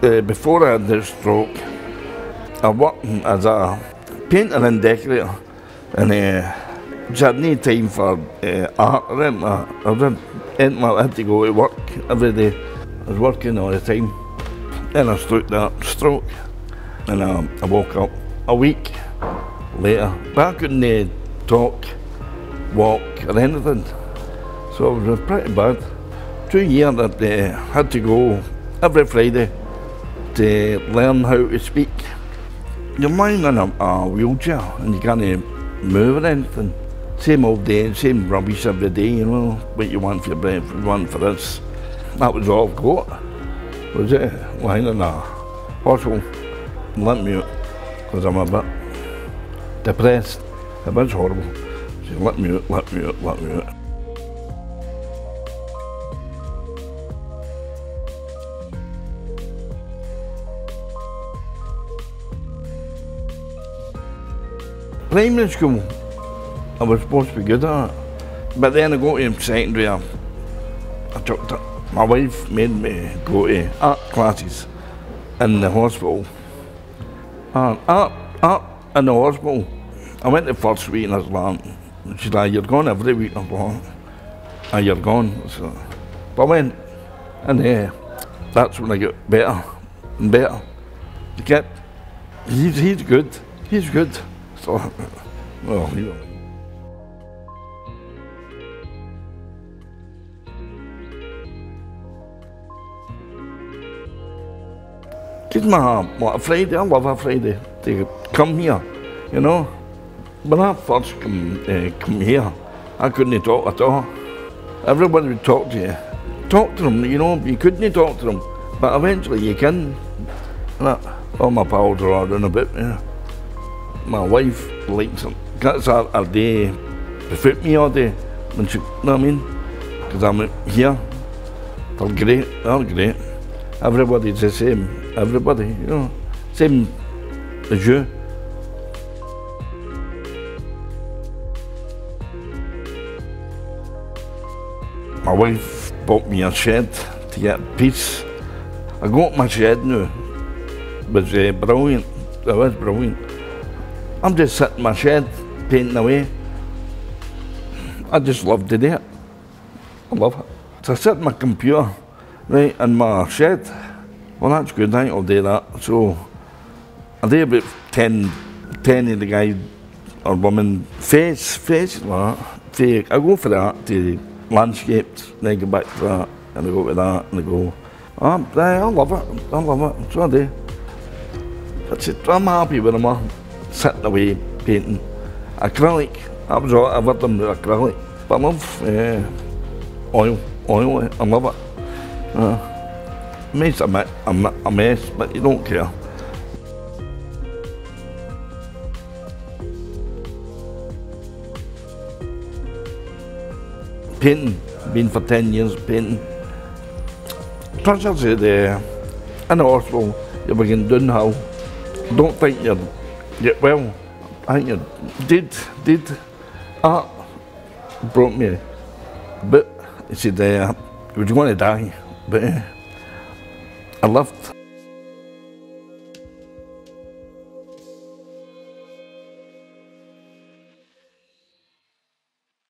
before I had the stroke, I worked as a painter and decorator, and just had no time for art. I had to go to work every day. I was working all the time. Then I struck that stroke, and I woke up a week later. But I couldn't talk, walk, or anything. So it was pretty bad. 2 years that I had to go every Friday to learn how to speak. You're lying in a wheelchair and you can't move or anything. Same old day, same rubbish every day, you know, what you want for your breath, what you want for this. That was all I've got. Was it lying in a hospital? Let me out, because I'm a bit depressed. It was horrible. She let me out, let me out, let me out. Primary school, I was supposed to be good at it, but then I got to secondary, I chucked it. My wife made me go to art classes in the hospital. Art in the hospital. I went the first week and I was like, she's like, you're gone every week. I was like, oh, you're gone. So, but I went, and that's when I got better and better. You get, he's good, he's good. So, well, you know. It's my Friday, I love a Friday to come here, you know. When I first come here, I couldn't talk at all. Everybody would talk to you. Talk to them, you know, you couldn't talk to them. But eventually you can. And all my pals are all around a bit, you know. My wife likes it. That's our day. Without me all day. When she, you know what I mean? Because I'm here. They're great. They're great. Everybody's the same. Everybody, you know. Same as you. My wife bought me a shed to get peace. I got my shed now. It was brilliant. It was brilliant. I'm just sitting in my shed, painting away. I just love to do it. I love it. So I sit in my computer, right, in my shed. Well, that's good, I think I'll do that. So I do about 10 of the guy or woman face like that. I go for that, to landscapes, then I go back to that, and I go to that, and I go. I love it, I love it, so I do. That's it, I'm happy with them all. Sitting away, painting. Acrylic, that was all, I've had them with acrylic. But I love oil, I love it. It makes a mess, but you don't care. Painting, been for 10 years painting. Treasures in the hospital, you're working downhill. Don't think you're well, I think you did. Art brought me a bit. He said, I was going to die, but I lived.